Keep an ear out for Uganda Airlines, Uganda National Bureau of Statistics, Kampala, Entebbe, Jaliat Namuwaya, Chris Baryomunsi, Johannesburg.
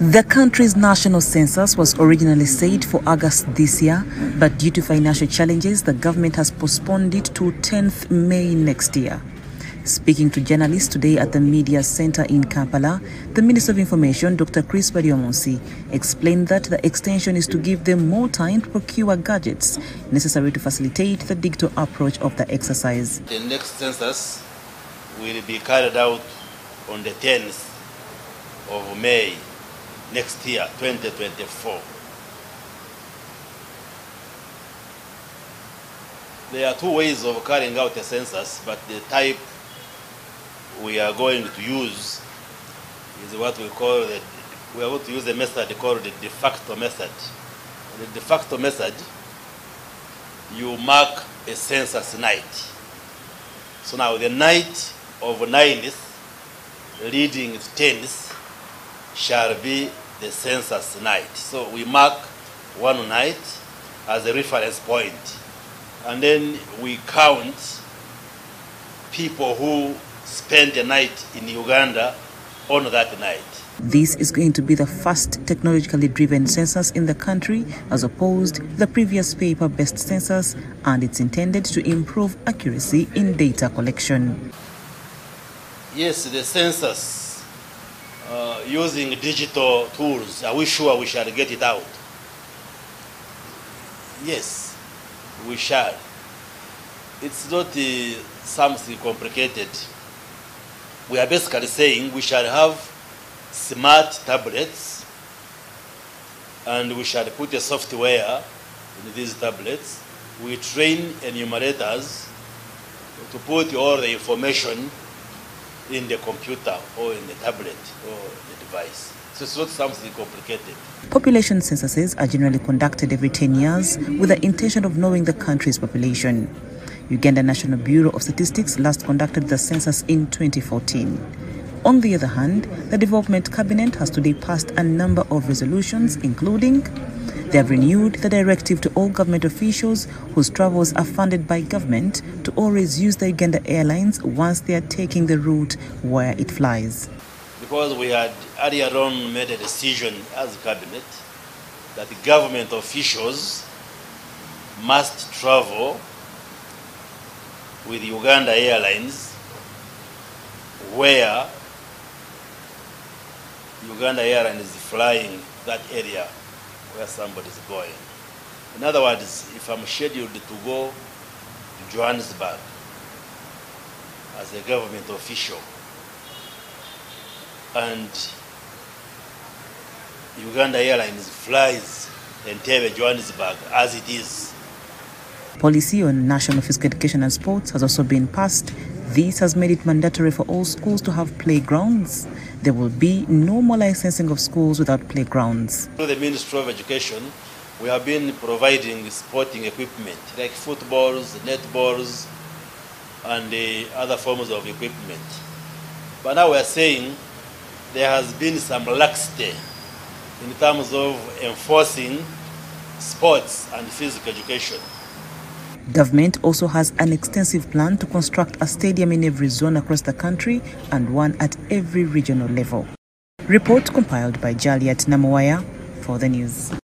The country's national census was originally set for August this year, but due to financial challenges, the government has postponed it to 10th May next year. Speaking to journalists today at the Media Center in Kampala, the Minister of Information, Dr. Chris Baryomunsi, explained that the extension is to give them more time to procure gadgets necessary to facilitate the digital approach of the exercise. The next census will be carried out on the 10th of May next year, 2024. There are two ways of carrying out a census, but the type we are going to use is what we call the method called the de facto method. The de facto method, you mark a census night. So now the night of 9th leading to 10th shall be the census night. So we mark one night as a reference point. And then we count people who spend the night in Uganda on that night. This is going to be the first technologically driven census in the country, as opposed to the previous paper-based census, and it's intended to improve accuracy in data collection. Yes, the census, using digital tools, are we sure we shall get it out? Yes. We shall. It's not something complicated. We are basically saying we shall have smart tablets and we shall put a software in these tablets. We train enumerators to put all the information in the computer or in the tablet or the device. So it's not something complicated. Population censuses are generally conducted every 10 years with the intention of knowing the country's population. Uganda National Bureau of Statistics last conducted the census in 2014. On the other hand, the Development Cabinet has today passed a number of resolutions, including they have renewed the directive to all government officials whose travels are funded by government to always use the Uganda Airlines once they are taking the route where it flies. Because we had earlier on made a decision as a cabinet that the government officials must travel with Uganda Airlines where Uganda Airlines is flying that area where somebody's going. In other words, if I'm scheduled to go to Johannesburg as a government official and Uganda Airlines flies Entebbe Johannesburg as it is. Policy on national physical education and sports has also been passed. This has made it mandatory for all schools to have playgrounds. There will be no more licensing of schools without playgrounds. Through the Ministry of Education, we have been providing sporting equipment like footballs, netballs, and the other forms of equipment. But now we are saying there has been some laxity in terms of enforcing sports and physical education. Government also has an extensive plan to construct a stadium in every zone across the country and one at every regional level. Report compiled by Jaliat Namuwaya for the news.